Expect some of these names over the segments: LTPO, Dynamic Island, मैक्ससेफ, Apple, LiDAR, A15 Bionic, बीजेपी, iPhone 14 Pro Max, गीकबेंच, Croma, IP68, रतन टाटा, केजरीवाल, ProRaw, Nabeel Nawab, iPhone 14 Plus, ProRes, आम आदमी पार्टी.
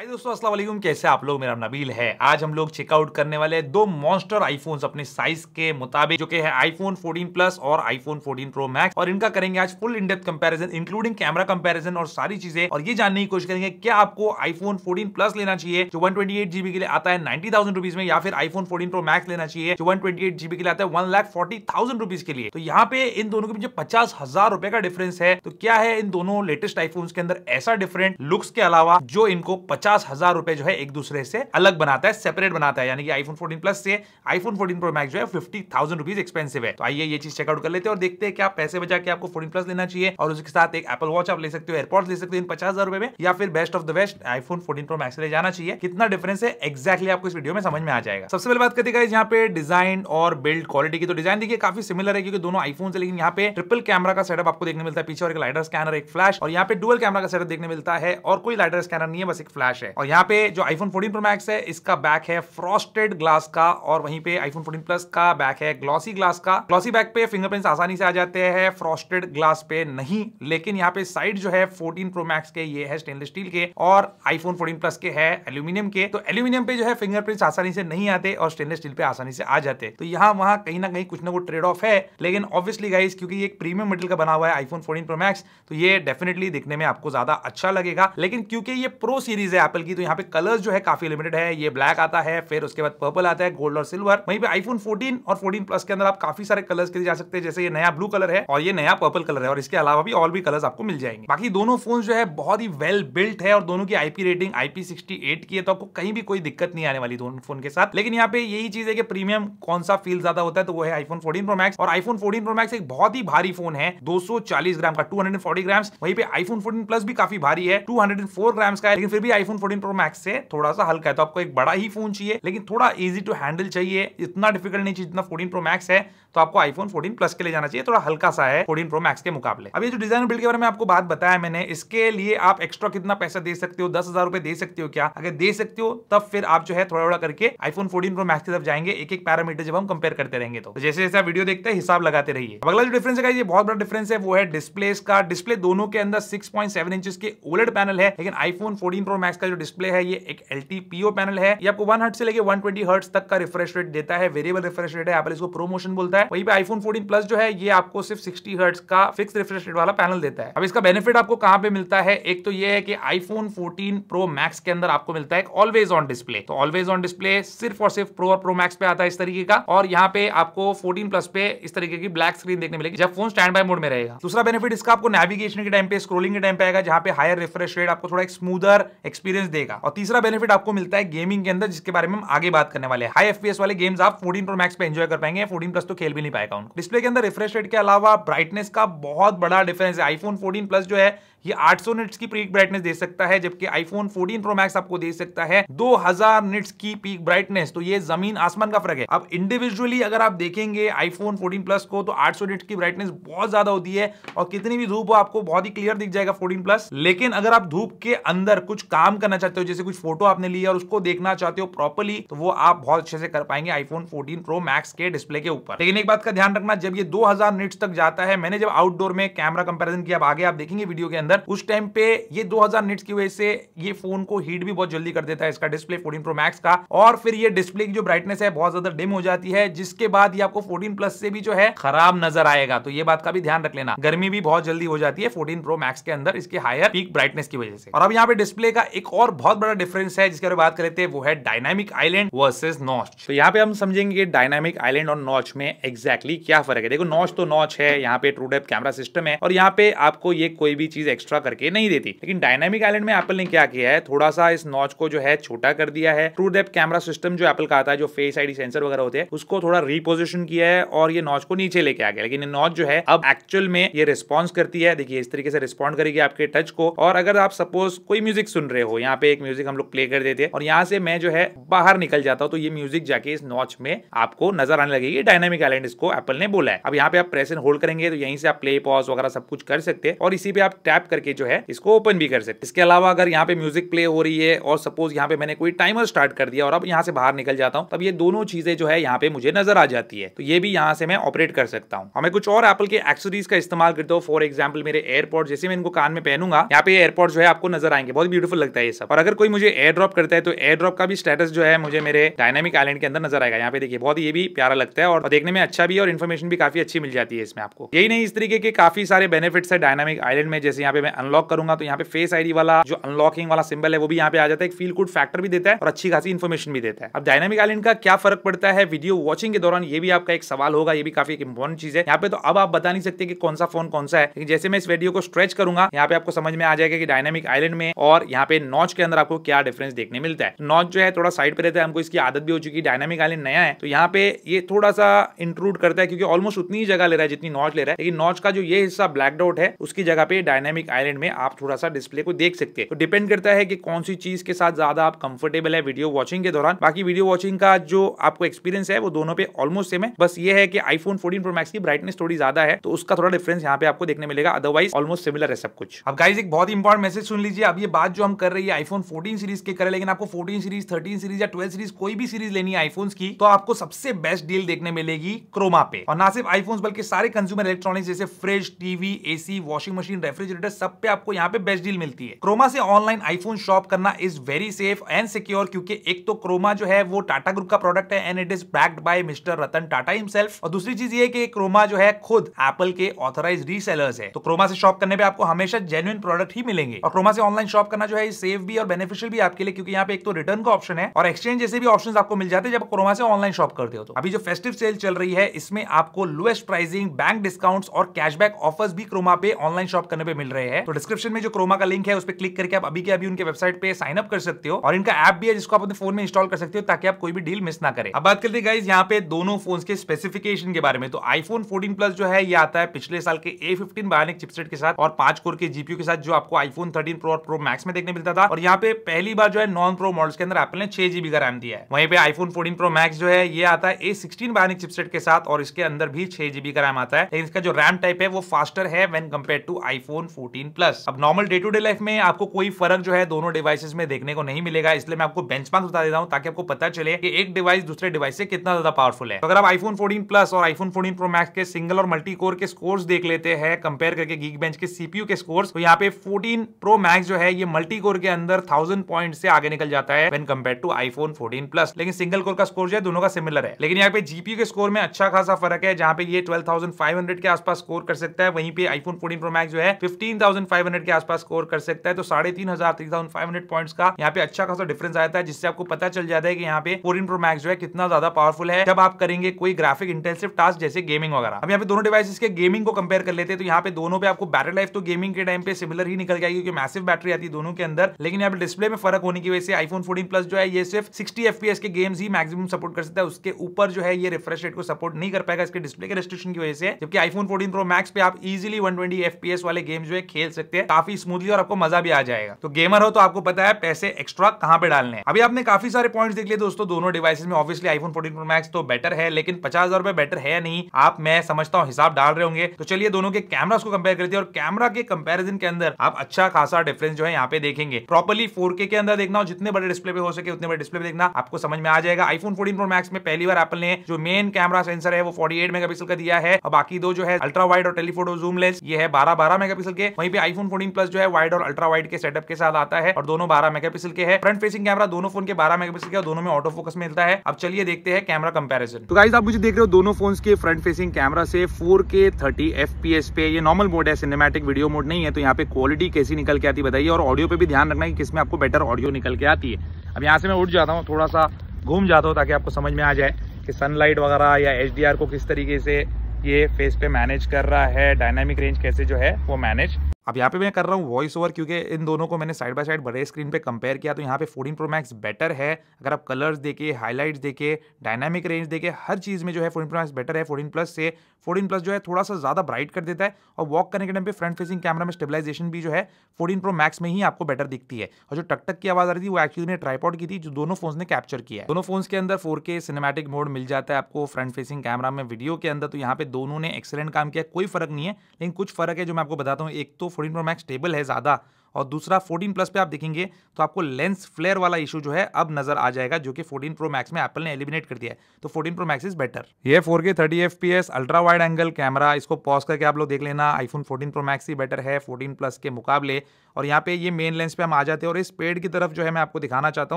हाय दोस्तों, अस्सलाम वालेकुम। कैसे आप लोग? मेरा नबील है। आज हम लोग चेकआउट करने वाले हैं दो मॉन्स्टर आईफोन्स अपने साइज के मुताबिक, जो कि है आईफोन 14 प्लस और आईफोन 14 प्रो मैक्स। और इनका करेंगे आज full in depth comparison, including camera comparison और सारी चीजें। और ये जानने की कोशिश करेंगे क्या आपको आईफोन 14 प्लस लेना चाहिए जो 128 GB के लिए आता है 90,000 रुपीज में, या फिर आईफोन 14 प्रो मैक्स लेना चाहिए जो 128 GB के लिए आता है 1,40,000 रुपीज के लिए। तो यहाँ पे इन दोनों के बीच 50,000 रुपए का डिफरेंस है। तो क्या है इन दोनों लेटेस्ट आईफोन्स के अंदर ऐसा डिफरेंट लुक्स के अलावा जो इनको 50,000 रुपए जो है एक दूसरे से अलग बनाता है, सेपरेट बनाता है? यानी कि iPhone 14 Plus से iPhone 14 Pro Max जो है 50,000 रुपीज एक्सपेंसिव है। तो आइए ये चीज चेकआउट कर लेते हैं और देखते हैं क्या पैसे बचा के आपको 14 Plus लेना चाहिए और उसके साथ एक Apple Watch आप ले सकते हो, एयरपॉड्स ले सकते हो इन 50,000 रुपए में, या फिर best of the best iPhone 14 Pro Max ले जाना चाहिए। कितना डिफरेंस है एग्जैक्टली आपको इस वीडियो में समझ में आ जाएगा। सबसे पहले बात करते हैं यहाँ पे डिजाइन और बिल्ड क्वालिटी की। तो डिजाइन देखिए काफी सिमिलर है क्योंकि दोनों आईफोन है, लेकिन यहाँ पे ट्रिपल कैमरा का सेटअप आपको देखने मिलता है पीछे, और एक लाइडर स्कैनर, एक फ्लैश, और यहाँ पे डुअल कैमरा का सेटअप देखने मिलता है और कोई लाइडर स्कैनर नहीं है, बस एक फ्लैश है। और यहाँ पे जो iPhone 14 Pro Max है इसका बैक है फ्रॉस्टेड ग्लास का, और वहीं पे iPhone 14 Plus का बैक है ग्लॉसी ग्लास का। ग्लॉसी बैक पे फिंगरप्रिंट्स आसानी से आ जाते हैं, फ्रॉस्टेड ग्लास पे नहीं। लेकिन यहाँ पे साइड जो है 14 Pro Max के ये है स्टेनलेस स्टील के, और iPhone 14 Plus के है एल्यूमिनियम के। तो एल्यूमिनियम पे जो है फिंगरप्रिंट्स आसानी से नहीं आते और स्टेनलेस स्टील पे आसानी से आ जाते। तो यहाँ वहां कहीं ना कहीं कुछ ना कुछ ट्रेड ऑफ है, लेकिन ऑब्वियसली गाइस क्योंकि ये एक प्रीमियम मेटल का बना हुआ है iPhone 14 Pro Max, तो ये डेफिनेटली दिखने में आपको ज्यादा अच्छा लगेगा। लेकिन क्योंकि ये प्रो सीरीज है Apple की, तो यहाँ पे कलर्स जो है काफी लिमिटेड है। ये ब्लैक आता है, फिर उसके बाद पर्पल आता है, गोल्ड और सिल्वर। वहीं पे आईफोन 14 और 14 प्लस के अंदर आप काफी सारे कलर्स के लिए जा सकते हैं, जैसे ये नया ब्लू कलर है और ये नया पर्पल कलर है, और इसके अलावा भी और भी कलर्स आपको मिल जाएंगे। बाकी दोनों फोन जो है बहुत ही वेल बिल्ट है और दोनों की आईपी रेटिंग IP68 की है, तो आपको कहीं भी कोई दिक्कत नहीं आने वाली दोनों फोन के साथ। लेकिन यहाँ पे यही चीज है कि प्रीमियम कौन सा फील ज्यादा होता है, तो वो है आईफोन 14 प्रो मैक्स। और आईफोन 14 प्रो मैक्स एक बहुत ही भारी फोन है, 240 ग्राम का, 240 ग्राम। वहीं पे आईफोन 14 प्लस भी काफी भारी है, 204 ग्राम का है, लेकिन फिर भी आईफोन 14 प्रो मैक्स से थोड़ा सा हल्का है। तो आपको एक बड़ा ही फोन चाहिए, लेकिन थोड़ा इजी टू हैंडल चाहिए, इतना डिफिकल्ट नहीं चाहिए जितना 14 प्रो मैक्स है। तो आपको आईफोन 14 प्लस के लिए जाना चाहिए, थोड़ा हल्का सा है 14 प्रो मैक्स के मुकाबले। अब ये जो डिजाइन बिल्ड के बारे में आपको बात बताया मैंने, इसके लिए आप एक्स्ट्रा कितना पैसा दे सकते हो? 10,000 रुपए दे सकते हो क्या? अगर दे सकते हो तब फिर आप जो है थोड़ा थोड़ा करके आईफोन 14 प्रो मैक्स की तरफ जाएंगे, एक एक पैरामीटर जब हम कंपेयर करते रहेंगे। तो जैसे जैसे आप वीडियो देखते हैं हिसाब लगाते रहिए। अगला जो डिफरेंस है, ये बहुत बड़ा डिफरेंस है, वो है डिस्प्ले का। डिस्प्ले दोनों के अंदर 6.7 इंच के ओलेड पैनल है, लेकिन आईफोन 14 प्रो मैक्स का जो डिस्प्ले है ये एक LTPO पैनल है। ये आपको 1 हर्ट्ज से लेके 120 हर्ट्ज तक का रिफ्रेश रेट देता है, वेरिएबल रिफ्रेश रेट है, एप्पल इसको प्रोमोशन बोलता है। वहीं पे iPhone 14 Plus जो है ये आपको सिर्फ 60 हर्ट्ज का फिक्स रिफ्रेश रेट वाला पैनल देता है। अब इसका बेनिफिट आपको कहां पे मिलता है? एक तो ये है कि iPhone 14 Pro Max के अंदर आपको मिलता है ऑलवेज ऑन डिस्प्ले। तो ऑलवेज ऑन डिस्प्ले सिर्फ और सिर्फ प्रो और प्रो मैक्स पे आता है इस तरीके का, और यहाँ पे आपको 14 प्लस पे इस तरीके की ब्लैक स्क्रीन देखने मिलेगी जब फोन स्टैंड बाय मोड में रहेगा। दूसरा बेनिफिट इसका आपको नेविगेशन के टाइम पे, स्क्रोलिंग के टाइम पे आएगा, जहां पे हायर रिफ्रेश रेट आपको थोड़ा स्मूदर एक्सपीरियंस देगा। और तीसरा बेनिफिट आपको मिलता है गेमिंग के अंदर, जिसके बारे में हम आगे बात करने वाले हैं। हाई एफपीएस वाले गेम्स आप 14 प्रो मैक्स पे एंजॉय कर पाएंगे, 14 प्लस तो खेल भी नहीं पाएगा उनको। डिस्प्ले के अंदर रिफ्रेश रेट के अलावा ब्राइटनेस का बहुत बड़ा डिफरेंस है। आईफोन 14 प्लस जो है ये 800 निट्स की पीक ब्राइटनेस दे सकता है, जबकि आईफोन 14 प्रो मैक्स आपको दे सकता है 2000 निट्स की पीक ब्राइटनेस। तो ये जमीन आसमान का फर्क है। अब इंडिविजुअली अगर आप देखेंगे आईफोन 14 प्लस को, तो 800 निट्स की ब्राइटनेस बहुत ज्यादा होती है और कितनी भी धूप हो आपको बहुत ही क्लियर दिख जाएगा 14 प्लस। लेकिन अगर आप धूप के अंदर कुछ काम करना चाहते हो, जैसे कुछ फोटो आपने ली और उसको देखना चाहते हो प्रॉपर्ली, तो वो आप बहुत अच्छे से कर पाएंगे आईफोन 14 प्रो मैक्स के डिस्प्ले के ऊपर। लेकिन एक बात का ध्यान रखना, जब ये 2000 निट्स तक जाता है, मैंने जब आउटडोर में कैमरा कंपैरिजन किया, आगे आप देखेंगे वीडियो के अंदर, उस टाइम पे ये 2000 निट्स की वजह से ये फोन को हीट भी बहुत जल्दी कर देता है इसका डिस्प्ले 14 प्रो मैक्स का, और फिर ये डिस्प्ले की जो ब्राइटनेस है बहुत ज्यादा डिम हो जाती है, जिसके बाद ये आपको 14 प्लस से भी जो है खराब नजर आएगा। तो ये बात का भी ध्यान रख लेना, गर्मी भी बहुत जल्दी हो जाती है 14 प्रो मैक्स के अंदर इसके हायर पीक ब्राइटनेस की वजह से। और अब यहाँ पे डिस्प्ले का एक और बहुत बड़ा डिफरेंस है जिसके बारे में बात करते हैं, वो है डायनामिक आइलैंड वर्सेस नॉच। तो यहाँ पे हम समझेंगे कि डायनामिक आइलैंड और नॉच में एग्जैक्टली क्या फर्क है। देखो, नॉच तो नॉच है, यहाँ पे ट्रू डेप्थ कैमरा सिस्टम है और यहाँ पे आपको ये कोई भी चीज एक्स्ट्रा करके नहीं देती। लेकिन डायनामिक आइलैंड में एप्पल ने क्या किया है, थोड़ा सा इस नॉच को जो है छोटा कर दिया है। ट्रू डेप्थ कैमरा सिस्टम जो एप्पल का आता है, जो फेस आईडी सेंसर वगैरह होते हैं, उसको थोड़ा रिपोजिशन किया है और ये नॉच को नीचे लेके आ गया। लेकिन नॉच जो है अब एक्चुअल में ये रिस्पॉन्स करती है। देखिए इस तरीके से रिस्पॉन्ड करेगी आपके टच को, और अगर आप सपोज कोई म्यूजिक सुन रहे हो, यहाँ पे एक म्यूजिक हम लोग प्ले कर देते हैं और यहाँ से मैं जो है बाहर निकल जाता हूँ, तो ये म्यूजिक जाके इस नॉच में आपको नजर आने लगेगी। डायनामिक आइलैंड इसको एप्पल ने बोला है। अब यहाँ पे आप प्रेस एंड होल्ड करेंगे तो यहीं से आप प्ले पॉज वगैरह सब कुछ कर सकते हैं, और इसी पे आप टैप करके जो है इसको ओपन भी कर सकते हैं। इसके अलावा अगर यहाँ पे म्यूजिक प्ले हो रही है और सपोज यहाँ पे मैंने कोई टाइमर स्टार्ट कर दिया और अब यहाँ से बाहर निकल जाता हूँ, तब ये दोनों चीजें जो है यहाँ पे मुझे नजर आ जाती है, तो ये भी यहाँ से मैं ऑपरेट कर सकता हूँ। हमें कुछ और एप्पल के एक्सेसरीज का इस्तेमाल करता हूँ, फॉर एग्जाम्पल मेरे एयरपॉड, जैसे मैं इनको कान में पहनूंगा यहाँ पे एयरपॉड जो है आपको नजर आएंगे, बहुत ब्यूटीफुल लगता है ये सब। और अगर कोई मुझे एयर ड्रॉप करता है तो एयर ड्रॉप का भी स्टेटस जो है मुझे मेरे डायनामिक आइलैंड के अंदर नजर आएगा। यहाँ पे देखिए बहुत ये भी प्यारा लगता है और देखने में अच्छा भी है और इन्फॉर्मेशन भी काफी अच्छी मिल जाती है इसमें आपको। यही नहीं, इस तरीके के काफी सारे बेनिफिट्स है डायनामिक आइलैंड में। जैसे यहाँ पे मैं अनलॉक करूंगा तो यहाँ पे फेस आईडी वाला जो अनलॉकिंग वाला सिंबल है वो भी यहाँ पे आ जाता है, एक फील गुड फैक्टर भी देता है और अच्छी खासी इन्फॉर्मेशन भी देता है। अब डायनामिक आइलैंड का क्या फर्क पड़ता है वीडियो वॉचिंग के दौरान, ये भी आपका एक सवाल होगा, ये भी काफी इंपॉर्टेंट चीज है। यहाँ पे तो अब आप बता नहीं सकते कि कौन सा फोन कौन सा है, लेकिन जैसे मैं इस वीडियो को स्ट्रेच करूंगा यहाँ पे आपको समझ में आ जाएगा कि डायनामिक आइलैंड में और यहाँ पे नॉच के अंदर आपको क्या डिफरेंस देखने मिलता है। नॉच जो है थोड़ा साइड पे रहता है, हमको इसकी आदत भी हो चुकी है, डायनामिक आइलैंड नया है तो यहाँ पे ये थोड़ा सा इंट्रूड करता है क्योंकि ऑलमोस्ट उतनी ही जगह ले रहा है जितनी नॉच ले रहा है, लेकिन नॉच का जो ये हिस्सा ब्लैक डॉट है उसकी जगह पे डायनामिक आइलैंड में आप थोड़ा सा डिस्प्ले को देख सकते हैं। तो डिपेंड करता है कि कौन सी चीज के साथ ज्यादा आप कंफर्टेबल है वीडियो वॉचिंग के दौरान। बाकी वीडियो वॉचिंग का जो आपको एक्सपीरियंस है वो दोनों पे ऑलमोस्ट सेम है, बस ये है कि आईफोन 14 प्रो मैक्स की ब्राइटनेस थोड़ी ज्यादा है तो उसका थोड़ा डिफरेंस यहाँ पे आपको देखने मिलेगा, अदरवाइज ऑलमोस्ट सिमिलर है सब कुछ। अब गाइस एक बहुत इंपॉर्टेंट मैसेज सुन लीजिए। अब ये बात जो हम कर रही है आईफोन 14 सीरीज के करें, लेकिन आपको 14 सीरीज, 13 सीरीज या 12 सीरीज कोई भी सीरीज लेनी है आईफोन की, तो आपको सबसे बेस्ट डील देखने मिलेगी क्रोमा पे। और ना सिर्फ आईफोन बल्कि सारे कंज्यूमर इलेक्ट्रॉनिक्स जैसे fridge, TV, AC, washing machine, refrigerator, सब पे आपको यहाँ पे बेस्ट डील मिलती है। क्रोमा से ऑनलाइन आईफोन शॉप करना is very safe and secure, क्योंकि एक तो क्रोमा जो है वो टाटा ग्रुप का प्रोडक्ट है and it is backed by mister रतन टाटा himself, और दूसरी चीज ये कि क्रोमा जो है खुद एप्पल के ऑथराइज्ड रीसेलर्स है, तो क्रोमा से शॉप करने पे आपको हमेशा जेन्युइन प्रोडक्ट ही मिलेंगे। और क्रोमा से ऑनलाइन शॉप करना जो है सेफ भी और बेनिफिशियल भी आपके लिए, क्योंकि यहाँ पे एक तो रिटर्न का ऑप्शन है और एक्सचेंज जैसे भी ऑप्शंस आपको मिल जाते हैं जब क्रोमा से ऑनलाइन शॉप करते हो। तो अभी जो फेस्टिव सेल चल रही है इसमें आपको लोएस्ट प्राइसिंग, बैंक डिस्काउंट्स और कैशबैक ऑफर्स भी क्रोमा पे ऑनलाइन शॉप करने पे मिल रहे हैं। तो डिस्क्रिप्शन में जो क्रोमा का लिंक है उस पर क्लिक करके आप अभी के अभी उनके वेबसाइट पे साइन अप कर सकते हो, और इनका ऐप भी है जिसको आप अपने फोन में इंस्टॉल कर सकते हो ताकि आप कोई भी डील मिस ना करें। अब बात करते हैं गाइस यहाँ पे दोनों फोन्स के स्पेसिफिकेशन के बारे में। तो आईफोन 14 प्लस जो है ये आता है पिछले साल के A15 बायोनिक चिपसेट के साथ और 5 कोर के जीपीयू के साथ, जो आपको आईफोन 13 प्रो और प्रो मैक्स में देखने मिलता था। और यहाँ पे पहली बार जो है नॉन प्रो मॉडल्स के अंदर एप्पल ने 6 जीबी का रैम दिया है। वहीं पे आईफोन 14 प्रो मैक्स जो है ये आता है A16 बायोनिक चिपसेट के साथ और इसके अंदर भी 6 जीबी का रैम आता है, लेकिन इसका जो रैम टाइप है वो फास्टर है when compare to iPhone 14 plus. अब normal day to day life में आपको कोई फर्क जो है दोनों डिवाइसेस में देखने को नहीं मिलेगा, इसलिए मैं आपको बेंचमार्क बता देता हूँ ताकि आपको पता चले कि एक डिवाइस दूसरे डिवाइस से कितना ज्यादा पावरफुल है। तो अगर आप आईफोन 14 प्लस और आईफोन 14 प्रो मैक्स के सिंगल और मल्टी कोर के स्कोर्स देख लेते हैं कंपेयर करके गीकबेंच के सीपीयू के स्कोर्स, तो यहाँ पे 14 प्रो मैक्स जो है ये मल्टी कोर के अंदर 1000 पॉइंट से आगे निकल जाता है when compare to iPhone 14 plus, लेकिन सिंगल कोर का स्कोर जो है दोनों का सिमिलर है। लेकिन यहाँ पे जीपीयू के स्कोर में अच्छा खासा फर्क है, जहाँ पे ये 12,500 के आसपास स्कोर कर सकता है, वहीं पे आईफोन 14 प्रो मैक्स जो है 15,500 के आसपास स्कोर कर सकता है। तो 3500 पॉइंट्स का यहाँ पे अच्छा खासा डिफरेंस आता है, जिससे आपको पता चल जाता है कि यहाँ पे 14 प्रो मैक्स जो है कितना ज्यादा पावरफुल है जब आप करेंगे कोई ग्राफिक इंटेंसिव टास्क जैसे गेमिंग वगैरह। अब यहाँ पे दोनों डिवाइसेस के गेमिंग को कंपेयर कर लेते हैं, तो यहाँ पे दोनों पे आपको बैटरी लाइफ तो गेमिंग के टाइम पे सिमिलर ही निकल जाएगी क्योंकि मैसिव बैटरी आती है दोनों के अंदर, लेकिन यहाँ पे डिस्प्ले में फर्क होने की वजह से आईफोन 14 प्लस जो है ये सिर्फ 60 FPS के गेम्स ही मैक्सिमम सपोर्ट कर सकता है, उसके ऊपर जो है ये रिफ्रेश रेट को सपोर्ट नहीं कर पाएगा इसके डिस्प्ले के रेस्ट्रिक्शन की वजह से, जबकि आईफोन 14 प्रो मैक्स पे आप इजीली 120 FPS वाले गेम जो है खेल सकते हैं काफी स्मूथली और आपको मजा भी आ जाएगा। तो गेमर हो तो आपको पता है पैसे एक्स्ट्रा कहाँ पे डालने हैं। अभी आपने काफी सारे पॉइंट्स देख लिए दोस्तों दोनों डिवाइसेस में। ऑब्वियसली आईफोन 14 प्रो मैक्स तो बेटर है, लेकिन 50,000 रुपए बेटर है नहीं, आप मैं समझता हूँ हिसाब डाल रहे होंगे। तो चलिए दोनों के कैमरास को कंपेयर करते हैं, और कैमरा के कंपेरिजन के अंदर आप अच्छा खासा डिफरेंस जो है यहाँ पे देखेंगे। प्रॉपरली 4K के अंदर देखना, जितने बड़े डिस्प्ले पे हो सके उतने बड़े डिस्प्ले पे देखना, आपको समझ में आ जाएगा। आईफोन 14 प्रो मैक्स में पहली बार एप्पल ने जो मेन कैमरा सेंसर है वो 48 मेगापिक्सल का दिया है, और बाकी दो जो है अल्ट्रा वाइड और टेलीफोटो जूम लेंस ये है 12 मेगापिक्सल के। वहीं पे आईफोन 14 प्लस जो है वाइड और अल्ट्रा वाइड के सेटअप के साथ आता है और दोनों 12 मेगापिक्सल के है। फ्रंट फेसिंग कैमरा दोनों फोन के 12 मेगापिक्सल का, दोनों में ऑटो फोकस मिलता है। अब चलिए देखते हैं कैमरा कंपैरिजन। तो गाइस आप मुझे देख रहे हो दोनों फोन्स के फ्रंट फेसिंग कैमरा से 4K 30 FPS पे, ये नॉर्मल मोड है, सिनेमैटिक वीडियो मोड नहीं है, तो यहाँ पे क्वालिटी कैसी निकल के आती है बताइए। और ऑडियो पे भी ध्यान रखना है कि किसमें आपको बेटर ऑडियो निकल के आती है। अब यहाँ से मैं उठ जाता हूँ, थोड़ा सा घूम जाता हूँ ताकि आपको समझ में आ जाए कि सनलाइट वगैरह या HDR को किस तरीके से ये फेस पे मैनेज कर रहा है, डायनामिक रेंज कैसे जो है वो मैनेज। अब यहाँ पे मैं कर रहा हूँ वॉइस ओवर, क्योंकि इन दोनों को मैंने साइड बाय साइड बड़े स्क्रीन पे कंपेयर किया, तो यहाँ पे 14 प्रो मैक्स बेटर है। अगर आप कलर्स देखे, हाईलाइट्स देखे, डायनामिक रेंज देखे, हर चीज़ में जो है 14 प्रो मैक्स बेटर है 14 प्लस से। 14 प्लस जो है थोड़ा सा ज़्यादा ब्राइट कर देता है, और वॉक करने के टाइम पे फ्रंट फेसिंग कैमरा में स्टेबलाइजेशन भी जो है 14 प्रो मैक्स में ही आपको बेटर दिखती है। और जो टक टक की आवाज़ आ रही थी वो एक्चुअली में ट्राइपॉड की थी, जो दोनों फोन्स ने कैप्चर किया है। दोनों फोन्स के अंदर 4K सिनेमैटिक मोड मिल जाता है आपको फ्रंट फेसिंग कैमरा में वीडियो के अंदर, तो यहाँ पे दोनों ने एक्सेलेंट काम किया, कोई फर्क नहीं है। लेकिन कुछ फर्क है जो मैं आपको बताता हूँ। एक तो 14 Pro Max स्टेबल है ज़्यादा, और दूसरा 14 प्लस पे आप देखेंगे तो आपको लेंस फ्लेयर वाला इशू जो है अब नजर आ जाएगा, जो कि 14 प्रो मैक्स में एप्पल ने एलिमिनेट कर दिया है। तो 14 प्रो मैक्स इज बेटर। ये 4K 30 FPS ultra wide angle camera, इसको पॉज करके आप लोग देख लेना, आईफोन 14 प्रो मैक्स ही बेटर है 14 प्लस के मुकाबले। और यहाँ पे ये मेन लेंस पे हम आ जाते हैं और इस पेड़ की तरफ जो है मैं आपको दिखाना चाहता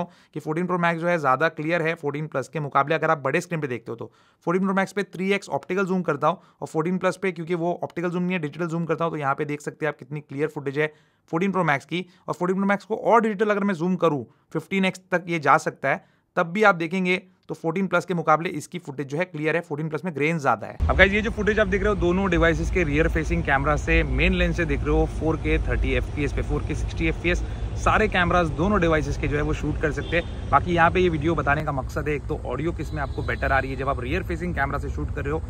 हूँ कि 14 प्रो मैक्स जो है ज़्यादा क्लियर है 14 प्लस के मुकाबले। अगर आप बड़े स्क्रीन पे देखते हो तो 14 प्रो मैक्स पे 3x ऑप्टिकल जूम करता हूँ और 14 प्लस पे क्योंकि वो ऑप्टिकल जूम नहीं है डिजिटल जूम करता हूँ, तो यहाँ पे देख सकते हैं आप कितनी क्लियर फुटेज है 14 प्रो मैक्स की। और 14 प्रो मैक्स को और डिजिटल अगर मैं जूम करूँ 15x तक ये जा सकता है, तब भी आप देखेंगे तो 14 प्लस के मुकाबले इसकी फुटेज जो है क्लियर है, 14 प्लस में ग्रेन ज्यादा है। अब गाइस ये जो फुटेज आप देख रहे हो दोनों डिवाइसेस के रियर फेसिंग कैमरा से मेन लेंस से देख रहे हो, 4K 30 FPS पे 4K 60 FPS सारे कैमरास दोनों डिवाइसेस के जो है वो शूट कर सकते हैं। बाकी यहाँ पे ये वीडियो बताने का मकसद है, एक तो ऑडियो किसमें आपको बेटर आ रही है जब आप रियर फेसिंग कैमरा से शूट कर रहे हो,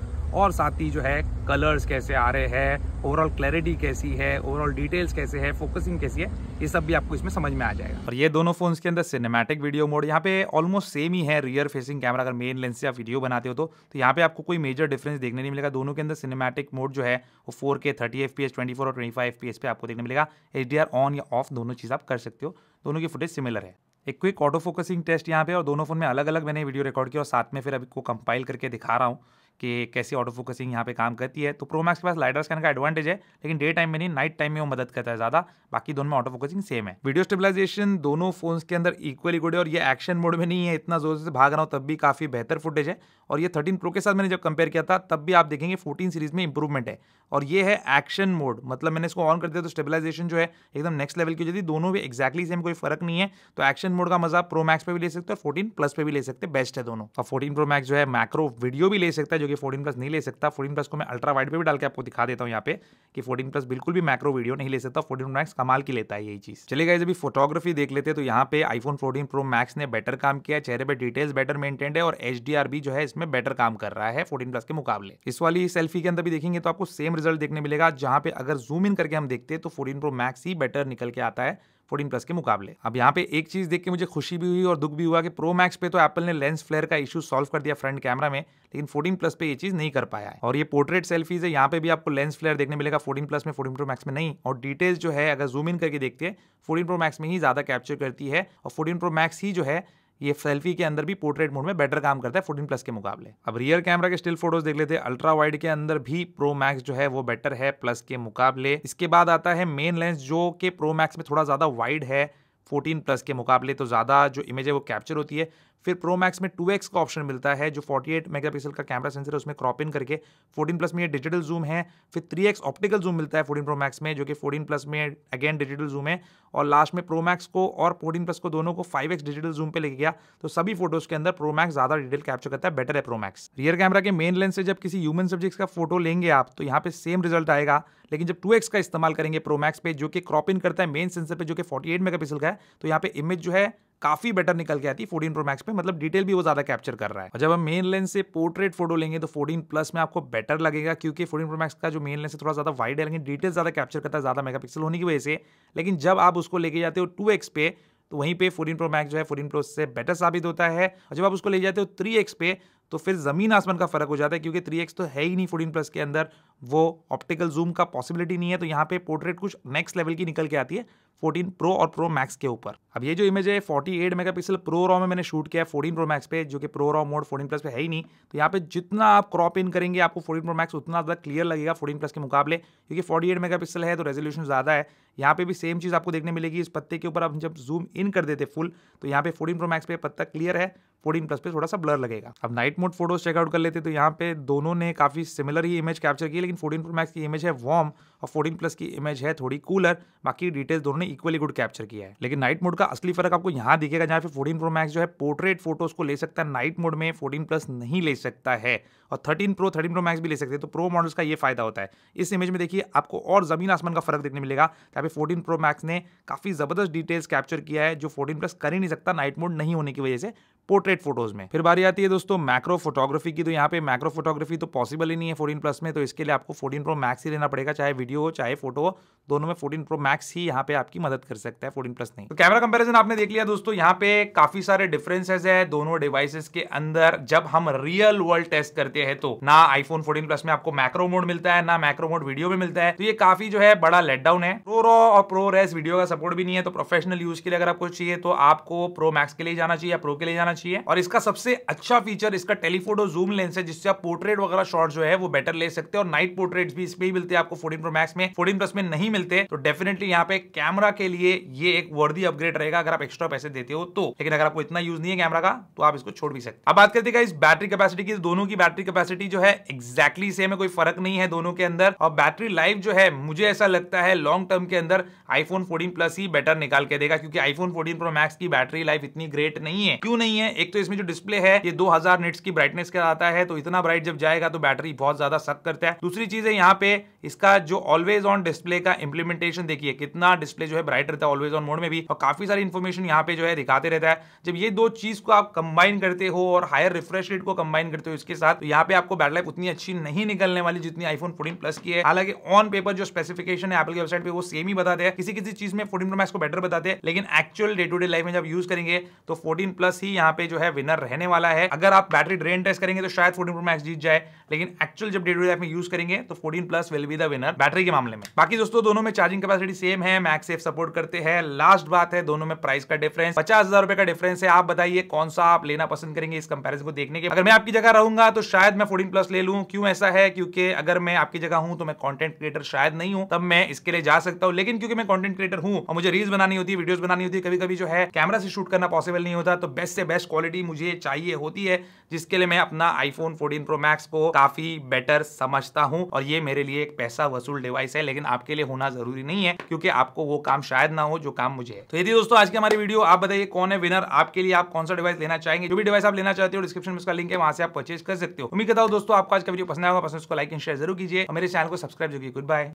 और साथ ही जो है कलर्स कैसे आ रहे हैं, ओवरऑल क्लैरिटी कैसी है, ओवरऑल डिटेल्स कैसे है, फोकसिंग कैसी है, ये सब भी आपको इसमें समझ में आ जाएगा। और ये दोनों फोन्स के अंदर सिनेमैटिक वीडियो मोड यहाँ पे ऑलमोस्ट सेम ही है। रियर फेसिंग कैमरा अगर मेन लेंस से आप वीडियो बनाते हो तो यहाँ पे आपको कोई मेजर डिफरेंस देखने नहीं मिलेगा। दोनों के अंदर सिनेमैटिक मोड जो है वो 4K 30 FPS 24 और 25 FPS पे आपको देखने मिलेगा। HDR ऑन या ऑफ दोनों चीज़ आप कर सकते हो, दोनों की फुटेज सिमिलर है। एक क्विक ऑटो फोकसिंग टेस्ट यहाँ पे और दोनों फोन में अलग अलग मैंने वीडियो रिकॉर्ड किया और साथ में फिर अभी को कंपाइल करके दिखा रहा हूँ कि कैसे ऑटो फोकसिंग यहाँ पे काम करती है। तो प्रो मैक्स के पास LiDAR स्कैन का एडवांटेज है, लेकिन डे टाइम में नहीं, नाइट टाइम में वो मदद करता है ज़्यादा। बाकी दोनों में ऑटो फोकसिंग सेम है। वीडियो स्टेबलाइजेशन दोनों फोन्स के अंदर इक्वली गुड है और ये एक्शन मोड में नहीं है, इतना जोर से भाग रहा हूँ तब भी काफ़ी बेहतर फुटेज है। और ये 13 प्रो के साथ मैंने जब कंपेयर किया था तब भी आप देखेंगे 14 सीरीज में इंप्रूवमेंट है। और ये है एक्शन मोड, मतलब मैंने इसको ऑन कर दिया तो स्टेबलाइजेशन जो है एकदम नेक्स्ट लेवल की हो जाती है। दोनों भी एक्जैक्टली सेम, कोई फर्क नहीं है। तो एक्शन मोड का मजा प्रो मैक्स पे भी ले सकते हो और 14 प्लस पे भी ले सकते, बेस्ट है दोनों। और 14 प्रो मैक्स जो है मैक्रो वीडियो भी ले सकता है जो कि 14 प्लस नहीं ले सकता। 14 प्लस को मैं अल्ट्रा वाइड पे भी डाल के आपको दिखा देता हूँ यहाँ पे कि 14 प्लस बिल्कुल भी मैक्रो वीडियो नहीं ले सकता, 14 प्रो मैक्स कमाल की लेता है यही चीज़। चलिए गाइस अभी फोटोग्राफी देख लेते हैं। तो यहाँ पे आईफोन 14 प्रो मैक्स ने बेटर काम किया है, चेहरे पे डिटेल्स बेटर मेंटेन्ड है और HDR भी जो है इसमें बेटर काम कर रहा है 14 प्लस के मुकाबले। इस वाली सेल्फी के अंदर भी देखेंगे तो आपको सेम रिजल्ट देखने मिलेगा, जहाँ पे अगर जूम इन करके हम देखते हैं तो 14 प्रो मैक्स ही बेटर निकल के आता है 14 प्लस के मुकाबले। अब यहाँ पे एक चीज़ देख के मुझे खुशी भी हुई और दुख भी हुआ कि प्रो मैक्स पे तो एप्पल ने लेंस फ्लेयर का इशू सॉल्व कर दिया फ्रंट कैमरा में, लेकिन 14 प्लस पे ये चीज़ नहीं कर पाया है। और ये पोर्ट्रेट सेल्फीज है, यहाँ पे भी आपको लेंस फ्लेयर देखने मिलेगा 14 प्लस में, 14 प्रो मैक्स में नहीं। और डिटेल्स जो है अगर जूम इन करके देखते हैं 14 प्रो मैक्स में ही ज़्यादा कैप्चर करती है और 14 प्रो मैक्स ही जो है ये सेल्फी के अंदर भी पोर्ट्रेट मोड में बेटर काम करता है 14 प्लस के मुकाबले। अब रियर कैमरा के स्टिल फोटोज देख लेते हैं। अल्ट्रा वाइड के अंदर भी प्रो मैक्स जो है वो बेटर है प्लस के मुकाबले। इसके बाद आता है मेन लेंस जो कि प्रो मैक्स में थोड़ा ज़्यादा वाइड है 14 प्लस के मुकाबले, तो ज़्यादा जो इमेज है वो कैप्चर होती है। फिर प्रो मैक्स में 2x का ऑप्शन मिलता है जो 48 मेगापिक्सल का कैमरा सेंसर है, उसमें क्रॉप इन करके 14 प्लस में ये डिजिटल जूम है। फिर 3x ऑप्टिकल जूम मिलता है 14 प्रो मैक्स में, जो कि 14 प्लस में अगेन डिजिटल जूम है। और लास्ट में प्रो मैक्स को और 14 प्लस को दोनों को 5x डिजिटल जूम पे लेके गया, तो सभी फोटोज के अंदर प्रो मैक्स ज़्यादा डिटेल कैप्चर करता है, बेटर है प्रो मैक्स। रियर कैमरा के मेन लेंस से जब किसी ह्यूमन सब्जेक्ट्स का फोटो लेंगे आप तो यहाँ पे सेम रिजल्ट आएगा, लेकिन जब 2x का इस्तेमाल करेंगे प्रो मैक्स पे जो कि क्रॉप इन करता है मेन सेंसर पे जो कि 48 मेगापिक्सल का है, तो यहाँ पे इमेज जो है काफी बेटर निकल के आती है 14 प्रो मैक्स पे, मतलब डिटेल भी वो ज्यादा कैप्चर कर रहा है। और जब हम मेन लेंस से पोर्ट्रेट फोटो लेंगे तो 14 प्लस में आपको बेटर लगेगा क्योंकि 14 प्रो मैक्स का जो मेन लेंस है थोड़ा ज्यादा वाइड है, लेकिन डिटेल ज्यादा कैप्चर करता है ज्यादा मेगापिक्सल होने की वजह से। लेकिन जब आप उसको लेके जाते हो 2x पे तो वहीं पे 14 प्रो मैक्स जो है 14 प्रो से बेटर साबित होता है। और जब आप उसको ले जाते हो 3x पे तो फिर ज़मीन आसमान का फ़र्क हो जाता है क्योंकि 3x तो है ही नहीं 14 प्लस के अंदर, वो ऑप्टिकल जूम का पॉसिबिलिटी नहीं है। तो यहाँ पे पोर्ट्रेट कुछ नेक्स्ट लेवल की निकल के आती है 14 प्रो और प्रो मैक्स के ऊपर। अब ये जो इमेज है 48 मेगापिक्सल ProRaw में मैंने शूट किया है 14 प्रो मैक्स पे, जो कि ProRaw मोड 14 प्लस पे है ही नहीं। तो यहाँ पे जितना आप क्रॉप इन करेंगे आपको 14 प्रो मैक्स उतना ज़्यादा क्लियर लगेगा 14 प्लस के मुकाबले, क्योंकि 48 मेगापिक्सल है तो रेजोल्यूशन ज़्यादा है। यहाँ पे भी सेम चीज़ आपको देखने मिलेगी, इस पत्ते के ऊपर आप जब जूम इन कर देते फुल तो यहाँ पे 14 प्रो मैक्स पे पत्ता क्लियर है, 14 प्लस पे थोड़ा सा ब्लर लगेगा। अब नाइट मोड फोटोज चेकआउट कर लेते तो यहाँ पे दोनों ने काफ़ी सिमिलर ही इमेज कैप्चर की, लेकिन 14 प्रो मैक्स की इमेज है वार्म और 14 प्लस की इमेज है थोड़ी कूलर। बाकी डिटेल्स दोनों ने इक्वली गुड कैप्चर किया है, लेकिन नाइट मोड का असली फर्क आपको यहाँ दिखेगा, जहाँ पे 14 प्रो मैक्स जो है पोर्ट्रेट फोटोज को ले सकता है नाइट मोड में, 14 प्लस नहीं ले सकता है। और 13 प्रो मैक्स भी ले सकते हैं। तो प्रो मॉडल्स का ये फायदा होता है। इस इमेज में देखिए आपको और जमीन आसमान का फर्क देखने मिलेगा, यहाँ पे 14 प्रो मैक्स ने काफ़ी ज़बरदस्त डिटेल्स कैप्चर किया है जो 14 प्लस कर ही नहीं सकता नाइट मोड नहीं होने की वजह से। पोर्ट्रेट फोटोज में। फिर बारी आती है दोस्तों मैक्रो फोटोग्राफी की, तो यहाँ पे मैक्रो फोटोग्राफी तो पॉसिबल ही नहीं है 14 प्लस में, तो इसके लिए आपको 14 प्रो मैक्स ही लेना पड़ेगा, चाहे वीडियो हो चाहे फोटो हो, दोनों में 14 प्रो मैक्स ही यहाँ पे आपकी मदद कर सकता है, 14 प्लस नहीं। तो कैमरा कंपेरिजन आपने देख लिया दोस्तों, यहाँ पे काफी सारे डिफरेंसेस है दोनों डिवाइसेस के अंदर। जब हम रियल वर्ल्ड टेस्ट करते हैं तो ना आईफोन 14 प्लस में आपको मैक्रो मोड मिलता है, ना मैक्रो मोड वीडियो में मिलता है, तो ये काफी जो है बड़ा लेट डाउन है। प्रोरॉ और प्रोरेस वीडियो का सपोर्ट भी नहीं है, तो प्रोफेशनल यूज के लिए अगर आपको चाहिए तो आपको प्रो मैक्स के लिए जाना चाहिए या प्रो के लिए जाना चाहिए। और इसका सबसे अच्छा फीचर इसका टेलीफोटो जूम लेंस है, जिससे आप पोर्ट्रेट वगैरह शॉट जो है वो बेटर ले सकते हैं, और नाइट पोर्ट्रेट्स भी इसमें ही मिलते हैं आपको 14 प्रो मैक्स में, 14 प्लस में नहीं मिलते। तो डेफिनेटली यहाँ पे कैमरा के लिए ये एक वर्दी अपग्रेड रहेगा अगर आप एक्स्ट्रा पैसे देते हो तो, लेकिन अगर आपको इतना यूज नहीं है कैमरा का तो आप इसको छोड़ भी सकते। अब बात करते हैं इस बैटरी कैपेसिटी की, दोनों की बैटरी कैपेसिटी जो है एग्जैक्टली सेम है, कोई फर्क नहीं है दोनों के अंदर। और बैटरी लाइफ जो है मुझे ऐसा लगता है लॉन्ग टर्म के अंदर आईफोन 14 प्लस ही बेटर निकाल के देगा, क्योंकि आईफोन 14 प्रो मैक्स की बैटरी लाइफ इतनी ग्रेट नहीं है। क्यों नहीं है? एक तो इसमें जो डिस्प्ले है ये 2000 निट्स की ब्राइटनेस का आता है, तो इतना ब्राइट जब जाएगा तो बैटरी बहुत ज्यादा सक करता है। दूसरी चीज है यहाँ पे इसका जो ऑलवेज ऑन डिस्प्ले का इंप्लीमेंटेशन, देखिए कितना डिस्प्ले जो है ब्राइट रहता है ऑलवेज ऑन मोड में भी, और काफी सारी इंफॉर्मेशन यहाँ पे जो है दिखाते रहता है। जब ये दो चीज को आप कंबाइन करते हो और हायर रिफ्रेश रेट को कंबाइन करते हो इसके साथ, तो यहाँ पे आपको बैटरी लाइफ उतनी अच्छी नहीं निकलने वाली जितनी आईफोन 14 प्लस की है। हालांकि ऑन पेपर जो स्पेसिफिकेशन है एप्पल की वेबसाइट पे वो सेम ही बताते हैं, किसी किसी चीज में 14 प्रो मैक्स को बेटर बताते हैं, लेकिन actual day to day life में जब यूज करेंगे तो 14 प्लस ही यहाँ पे जो है विनर रहने वाला है। अगर आप बैटरी ड्रेन टेस्ट करेंगे तो शायद 14 प्रो मैक्स जीत जाए, लेकिन एक्चुअल जब डे टू डे लाइफ में यूज करेंगे तो 14 plus will be the winner battery के मामले में। बाकी दोस्तों दोनों में चार्जिंग कैपेसिटी सेम है, मैक्ससेफ सपोर्ट करते हैं। लास्ट बात है दोनों में प्राइस का डिफरेंस, 50,000 रुपए का डिफरेंस है। आप बताइए कौन सा आप लेना पसंद करेंगे इस कंपेरिजन को देखने के। अगर मैं आपकी जगह रहूंगा तो शायद मैं 14 प्लस ले लूं। क्यों ऐसा है? क्योंकि अगर मैं आपकी जगह हूं तो मैं कंटेंट क्रिएटर शायद नहीं हूं, तब मैं इसके लिए जा सकता हूं, लेकिन क्योंकि मैं कंटेंट क्रिएटर हूं और मुझे रील्स बनानी होती है, वीडियोस बनानी होती है, कभी कभी जो है कैमरा से शूट करना पॉसिबल नहीं होता, तो बेस्ट से बेस्ट क्वालिटी मुझे चाहिए होती है, जिसके लिए मैं अपना आईफोन 14 प्रो मैक्स को काफी बेटर समझता हूं। और ये मेरे लिए एक पैसा वसूल डिवाइस है, लेकिन आपके लिए होना जरूरी नहीं है, क्योंकि आपको वो काम शायद ना हो जो काम मुझे है। तो यदि दोस्तों आज की हमारी वीडियो, आप बताइए कौन है विनर, आपके लिए आप कौन सा डिवाइस लेना चाहेंगे। जो भी डिवाइस आप लेना चाहते हो डिस्क्रिप्शन में उसका लिंक है, वहां से आप परचेज कर सकते हो। उम्मीद करता हूं दोस्तों आपको आज का वीडियो पसंद आएगा, पसंद उसको लाइक एंड शेयर जरूर कीजिए और मेरे चैनल को सब्सक्राइब जरूर कीजिए। Good bye.